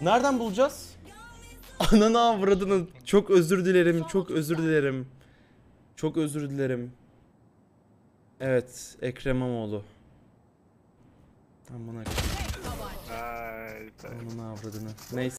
Nereden bulacağız? Ananı avradını. Çok özür dilerim. Çok özür dilerim. Çok özür dilerim. Evet. Ekrem Amoğlu. Tam buna. Ananı avradını. Neyse.